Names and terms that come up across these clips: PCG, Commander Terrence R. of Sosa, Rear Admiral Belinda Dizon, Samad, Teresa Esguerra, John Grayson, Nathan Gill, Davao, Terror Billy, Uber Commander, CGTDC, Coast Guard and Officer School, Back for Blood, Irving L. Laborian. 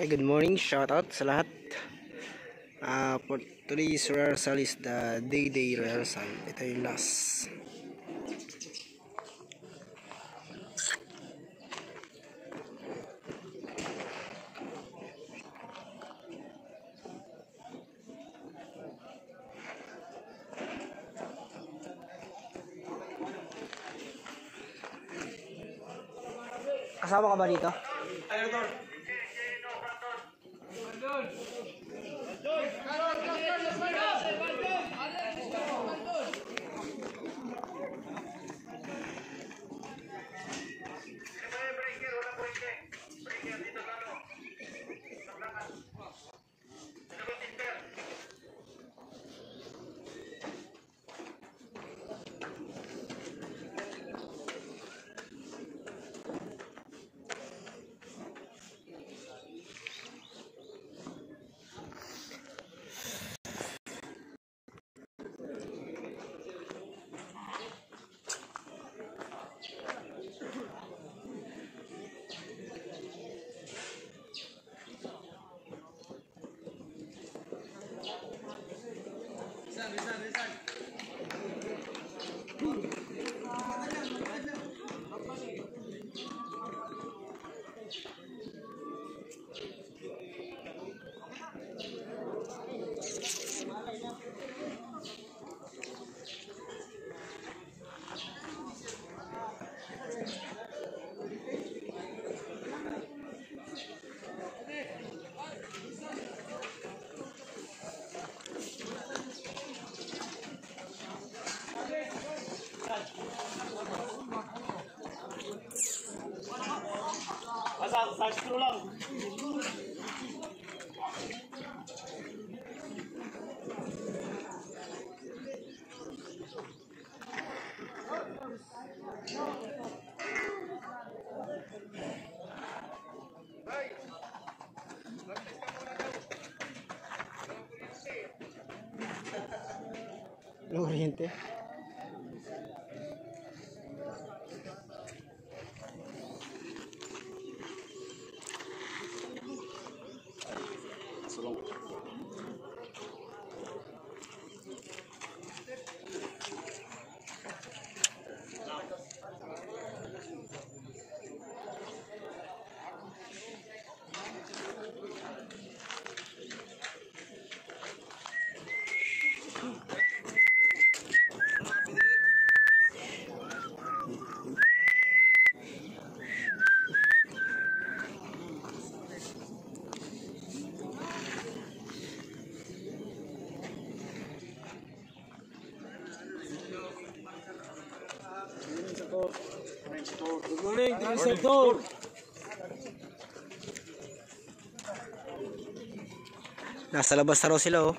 Okay, good morning. Shout out sa lahat. For today's rehearsal is the day rehearsal. Ito yung last. Kasama ka ba dito? Ayun, Lord. Oriente. Sector. Nasa labas na raw sila oh.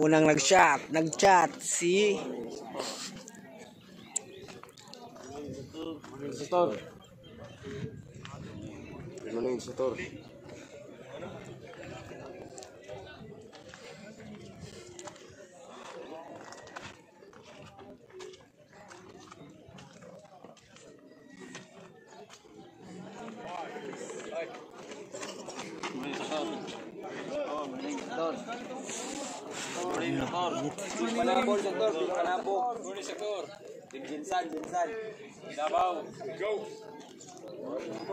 Unang nag-chat si instructor.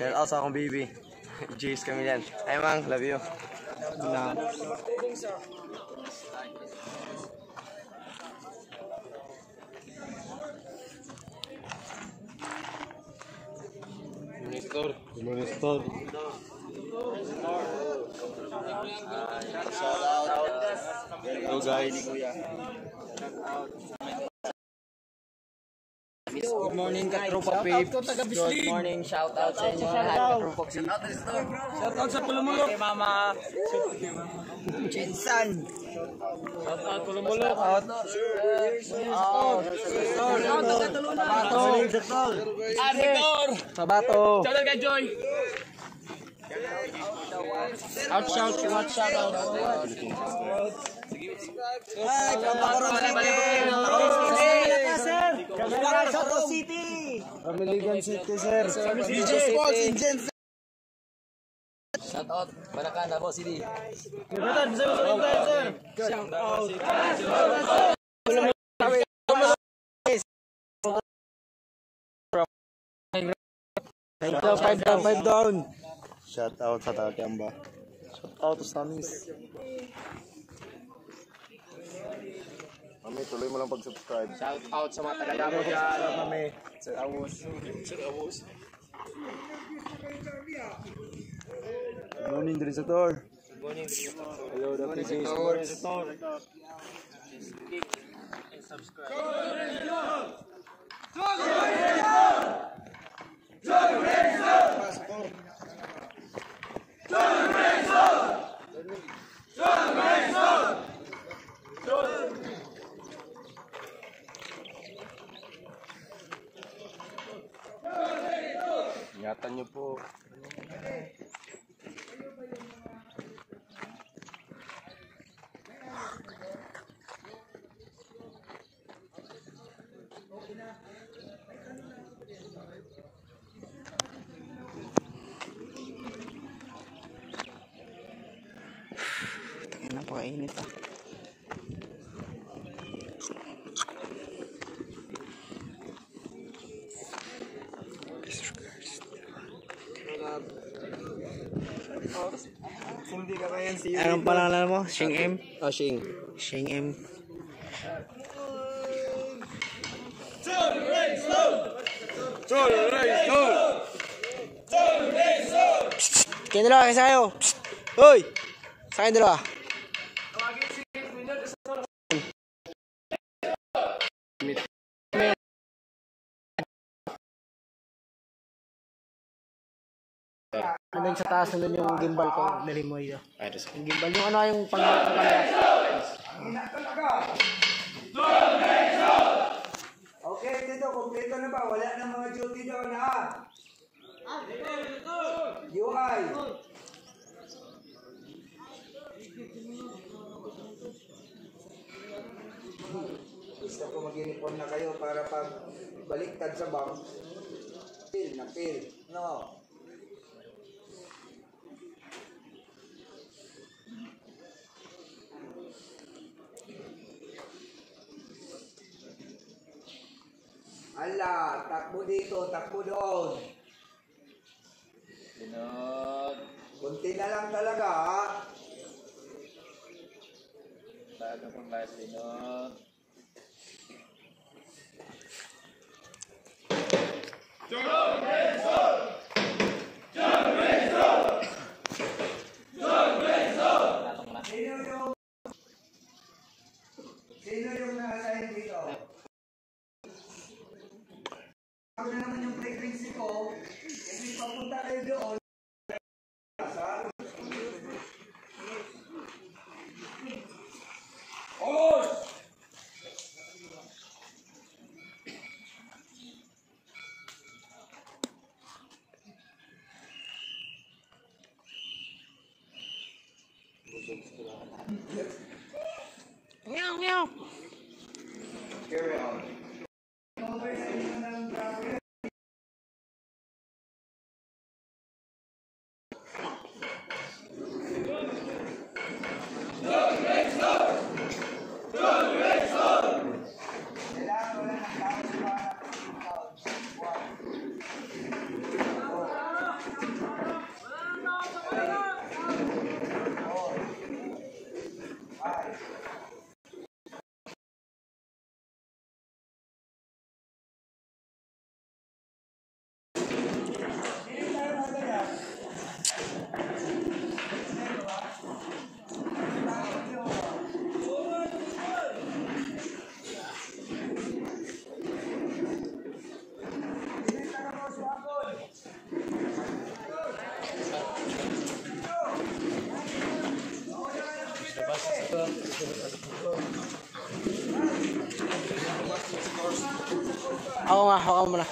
Shout out sa akong baby. Jace kami yan. Ay mang, love you. Nah. Good morning, store. Shout out Hello guys. Good morning katropa peeps. Good morning, shout out sa inyo. Shout out sa Pulumulok. Mama. Jensan. Shout out Pulumulok. Sabato. Shout out kay Joy. Out shout out. Ay, kapakaroon Soto City. American City, sir. DJ Sports in Gen Z. Shout out. Barakan, Davao City. Shout out. Five down. Shout out sa Tatiamba. Shout out to Samis. Mami, tuloy mo lang pag-subscribe. Shout out sa mga taga-Davao dyan. Mami, Sir Awos. Good morning, Dirisator. Good morning, Dirisator. Hello, the Dirisator. Just click and subscribe. Ingatan nyo po. Tangina po, init ah. Anong pangalan mo? Shing M? Oh, Shing. Shing M. Kaya dalawa, kaysa kayo. Uy! Sa kayo dalawa. Nandun sa taas, nandun yung gimbal ko, nalimoy yun. Yung gimbal, yung ano, yung pangalaman ka na. Okay, dito, kompleto na ba? Wala na mga duty doon, ha? UI. Gusto ko mag-uniform na kayo para pag baliktad sa bank. Feel na feel. No. Ala, takbo dito, takbo doon. Kunti na lang talaga, ha? Talaga pang lahat, Linog. John Grayson! John Grayson! John Grayson! Sino yung naasahin dito? Ako na naman yung pregnancy ko, kasi papunta kayo doon. Oh! Meow, meow. Carry on. Oo nga, hawakan mo na.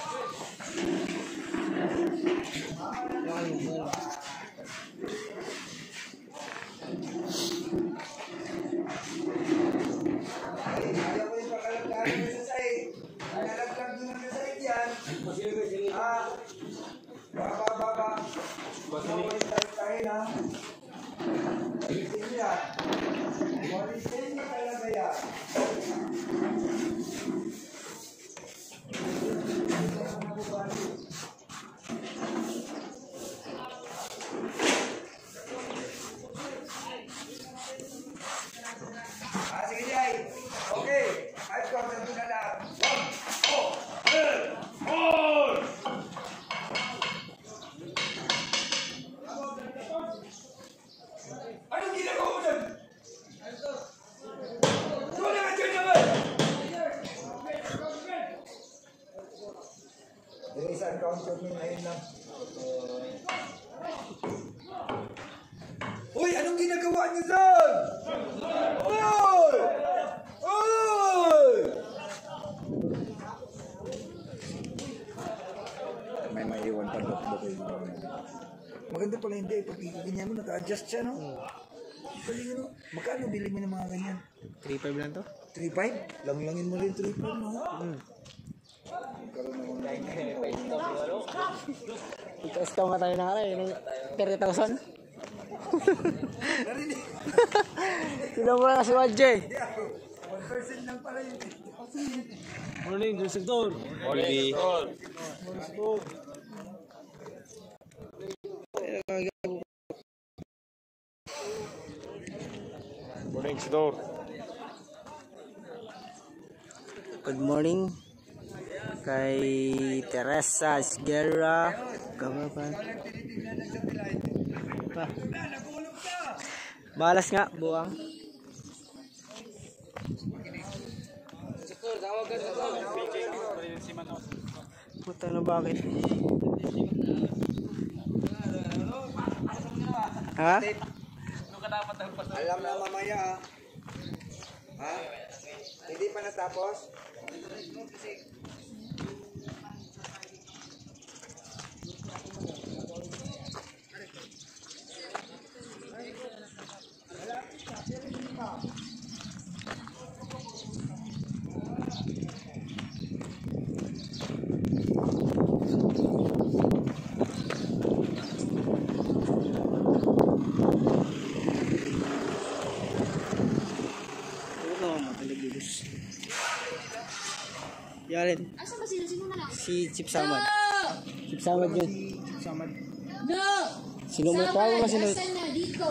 Uy, anong ginagawa niyo doon? Uy! Uy! May maiwan pa doon. Maganda pala hindi eh. Pag ganyan mo, naka-adjust siya, no? Magkano bilhin mo ng mga ganyan? 3.5 lang to? 3.5? Langilangin mo rin 3.5, no? Itaas ka mga tayo na karay 30,000. Sino mo na si Wadjay? 1% lang pala yun. Morning, Dr. Sector. Morning. Morning, Sector. Good morning kay Teresa Esguerra, kababayan. Balas nga, buwang. Puta na bakit? Ha? Alam na mamaya ha. Ha? Hindi pa natapos? Yaren. Asa ba sino sino na lang? Si Chief Samad. Chief Samad yun. Chief Samad. No. Sino mo tawag na sino? Asan na dito?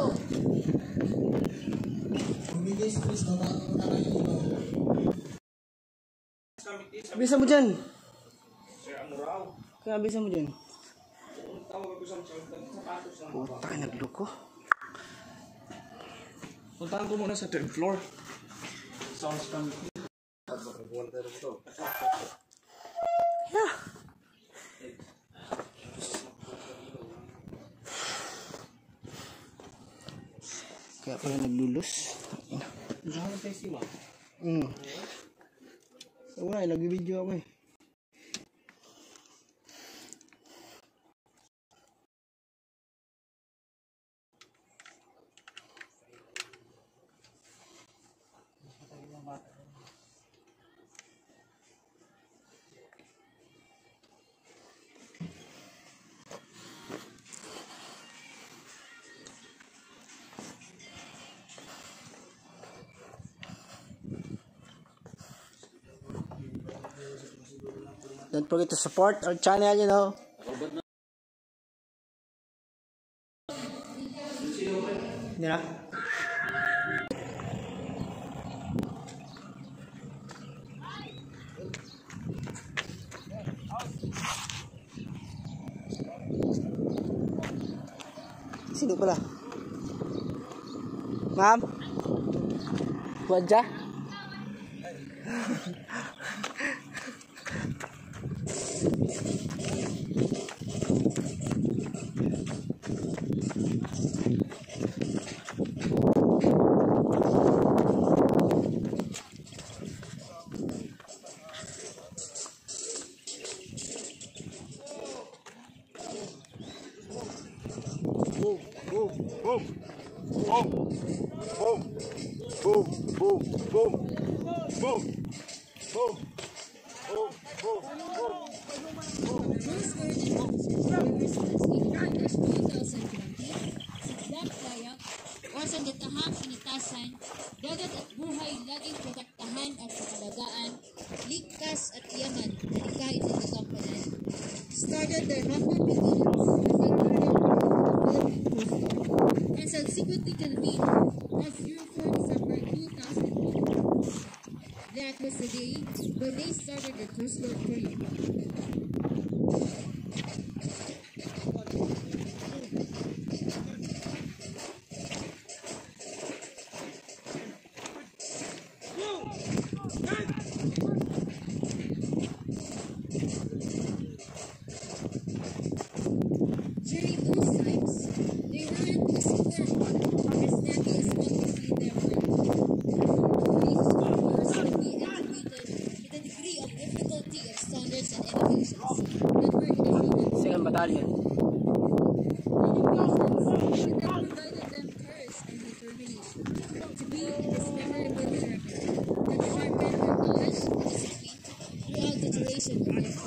Bumilis please na tayo. Bisa mo dyan. Sir Amurao. Kaya bisa mo dyan. Tawag ko sa sapatos lang. Puta, nagloko. Puntahan ko muna sa 10th floor. Sounds coming. Yeah. Kaya pala naglulus. Wala eh, nag-video ako eh. Don't forget to support our channel, you know. Yeah. Sino pala? Ma'am? Wadja? Boom, boom, boom, boom, boom, boom, boom, boom, boom,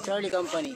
Charlie Company.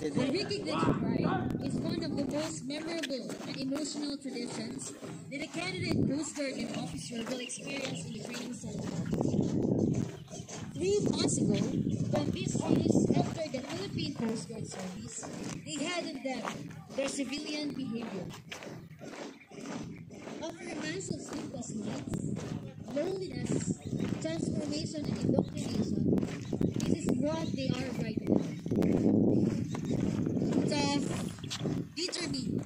The Rigging the New Bride is one of the most memorable and emotional traditions that a candidate Coast Guard and officer will experience in the training center. 3 months ago, when these students entered the Philippine Coast Guard service, they had in them their civilian behavior. Over a mass of sleepless nights, loneliness, transformation, and indoctrination, this is what they are right now. Determined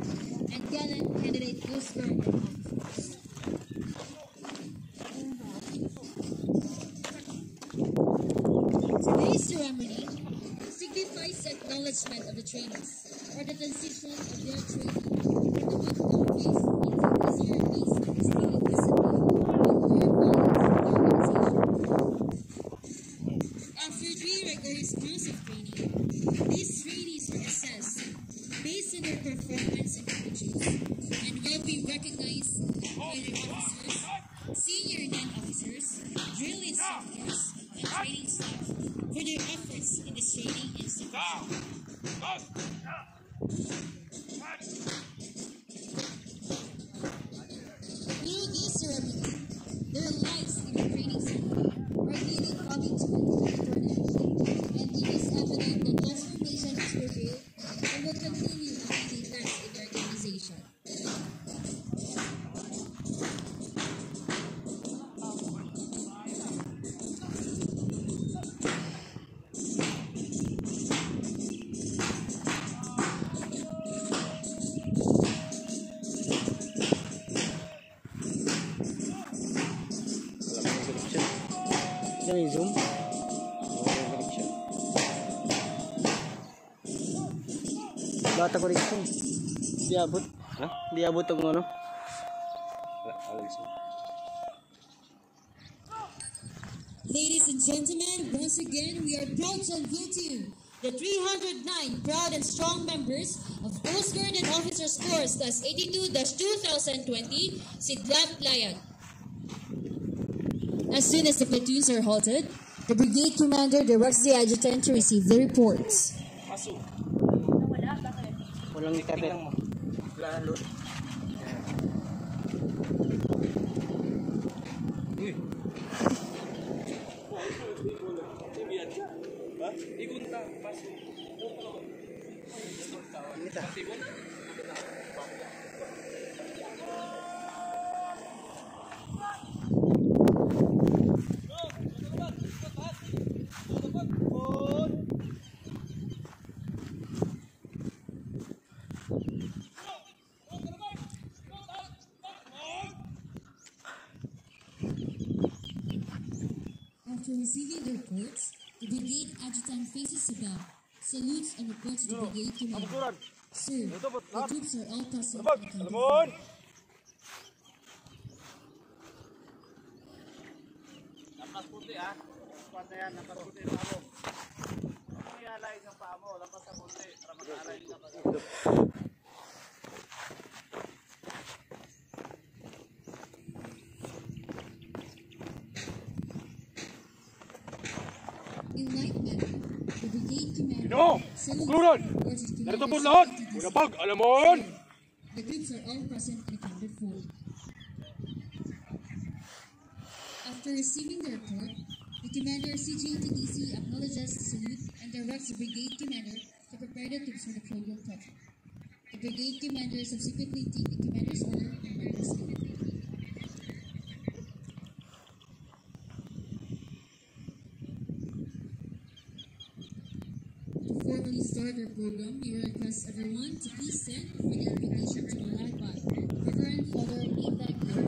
and gallant candidate Coast Guard officers. Today's ceremony signifies the acknowledgement of the trainees for the transition of their training from the one-time phase into the zero-phase of the student discipline and their values of the organization. After 3 rigorous months of training, these trainees were assessed based on their performance and attitudes, and will be recognized by their officers, senior non-officers, drill instructors, and training staff for their efforts in this training institution. Through this ceremony, their lives in the training center are daily coming to an end, and it is evident that transformation is revealed and will continue to be the best in the organization. Bata ko rin ito. Diabot. Ha? Diabot ang ano? Ladies and gentlemen, once again, we are proud to unveil to you the 309 proud and strong members of Coast Guard and Officer Scores Class 82-2020, Sidlan Playag. As soon as the platoons are halted, the brigade commander directs the adjutant to receive the reports. Walang ikabit. Lalo. After receiving the reports, the brigade adjutant faces about, salutes and reports to brigade commander. Sir, the troops are all present. In like manner, the brigade commander the troops are all present and accounted for. After receiving the report, the commander CGTDC acknowledges the salute and directs the brigade commander to prepare the troops for the closing touch. The brigade commander subsequently takes the commander's order and marches in the brigade. To formally start our program, we request everyone to please stand for the invitation to the live by Reverend Father Nathan Gill.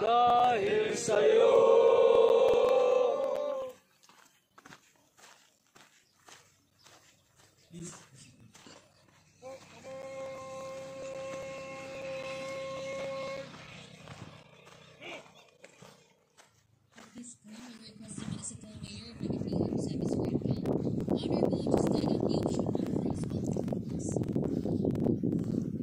Dahil sa'yo, at this point, we request the municipal mayor of Negativo to send his word pen, honorable to stand at the option of his volunteers. We look like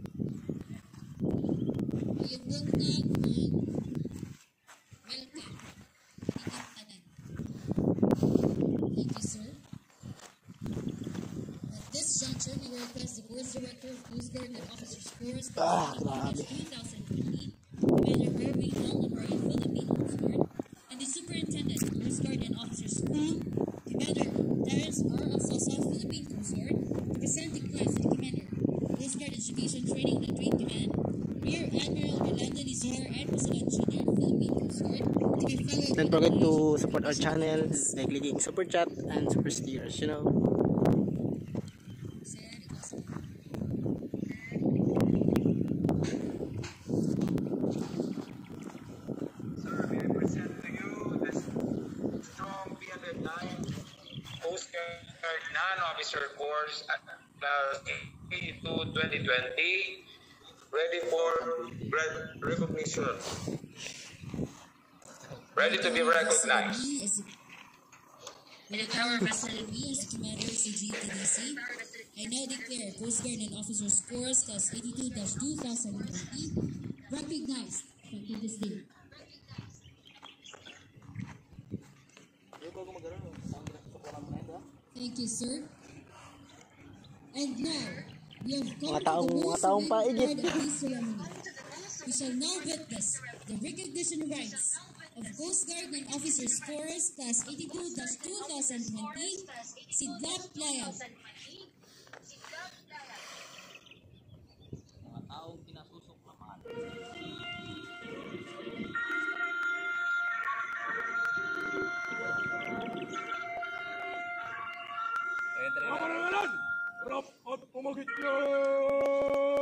Director of Coast Guard and Officer School responsibility for 2020, Commander Irving L. Laborian, Philippine Coast Guard, and the Superintendent of Coast Guard and Officer School, Commander Terrence R. of Sosa, Philippine Coast Guard, to present the class of Commander, Coast Guard Education Training and Train Command, Rear Admiral Belinda Dizon, and President Junior, Philippine Coast Guard, to be followed. Don't forget to support our channel by clicking Super Chat and Super Stickers, you know. Non-officer course at 82-2020, ready for recognition. Ready to be recognized. Manitower Vessel V as Commander CGTDC, I now declare Coast Guard and Officer Scores Class 82-2020 recognized from this day. Thank you, sir. And now, we have come to the most of this ceremony. We shall now witness the recognition rights of Coast Guard and Officer Scores Class 82-2020, Sidlap Playa. Vamos a ganar. ¡Rob,